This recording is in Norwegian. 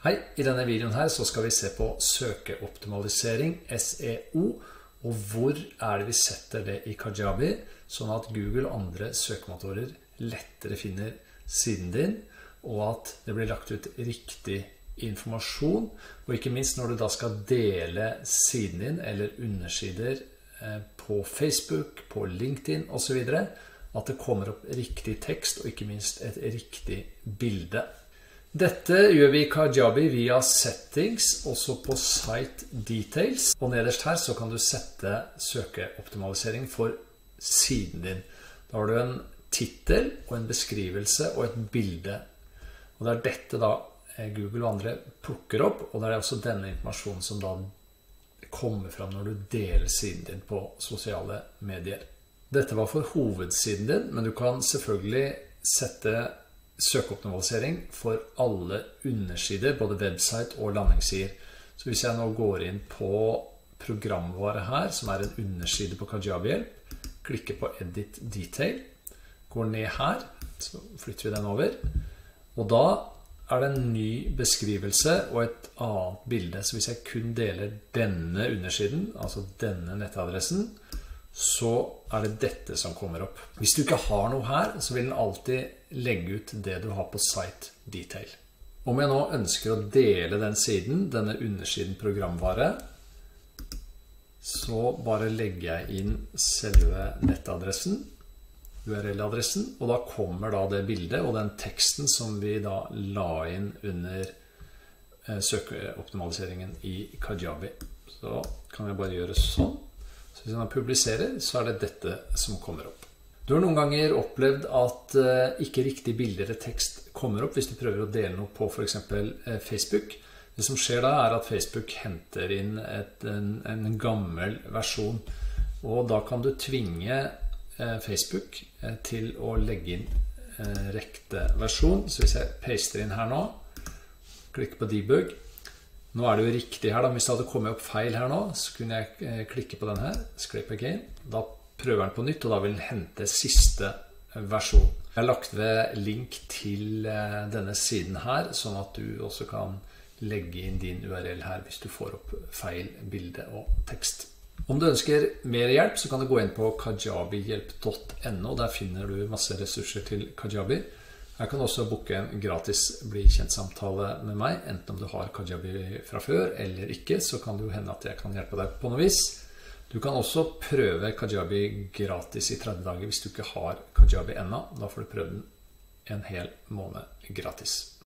Hei, i denne videoen her så skal vi se på søkeoptimalisering, SEO, og hvor er det vi setter det i Kajabi, sånn at Google og andre søkemotorer lettere finner siden din, og at det blir lagt ut riktig informasjon, og ikke minst når du da skal dele siden din eller undersider på Facebook, på LinkedIn og så videre, at det kommer opp riktig tekst og ikke minst et riktig bilde. Dette gjør vi i Kajabi via settings, også på site details, og nederst her så kan du sette søkeoptimalisering for siden din. Da har du en titel og en beskrivelse og et bilde, og det er dette da Google og andre plukker opp, og det er også denne informasjonen som da kommer fram når du deler siden din på sosiale medier. Dette var for hovedsiden din, men du kan selvfølgelig sette søkeoptimalisering for alle undersider, både website og landingssider. Så hvis jeg nå går inn på programvare her, som er en underside på Kajabihjelp, klikker på Edit Detail, går ned her, så flytter vi den over, og da er det en ny beskrivelse og et annet bilde. Så hvis jeg kun deler denne undersiden, altså denne nettadressen, så er det dette som kommer opp. Hvis du ikke har noe her, så vil den alltid legge ut det du har på site detail. Om jeg nå ønsker å dele den siden, denne undersiden programvare, så bare legger jeg inn selve nettadressen, URL-adressen, og da kommer da det bildet og den teksten som vi da la inn under søkeoptimaliseringen i Kajabi. Så kan jeg bare gjøre sånn. Så hvis man publiserer, så er det dette som kommer opp. Du har noen ganger opplevd at ikke riktig bilder eller tekst kommer opp hvis du prøver å dele noe på for eksempel Facebook. Det som skjer da er at Facebook henter inn en gammel versjon, og da kan du tvinge Facebook til å legge inn riktig versjon. Så hvis jeg paster inn her nå, klikker på debug. Nå er det jo riktig her da, hvis det hadde kommet opp feil her nå, så kunne jeg klikke på den her, scrape again. Da prøver den på nytt, og da vil den hente siste versjon. Jeg har lagt ved link til denne siden her, sånn at du også kan legge inn din URL her hvis du får opp feil bilde og tekst. Om du ønsker mer hjelp, så kan du gå inn på kajabihjelp.no, der finner du masse ressurser til Kajabi. Jeg kan også booke en gratis bli kjent-samtale med meg, enten om du har Kajabi fra før eller ikke, så kan det jo hende at jeg kan hjelpe deg på noe vis. Du kan også prøve Kajabi gratis i 30 dager hvis du ikke har Kajabi ennå, da får du prøve den en hel måned gratis.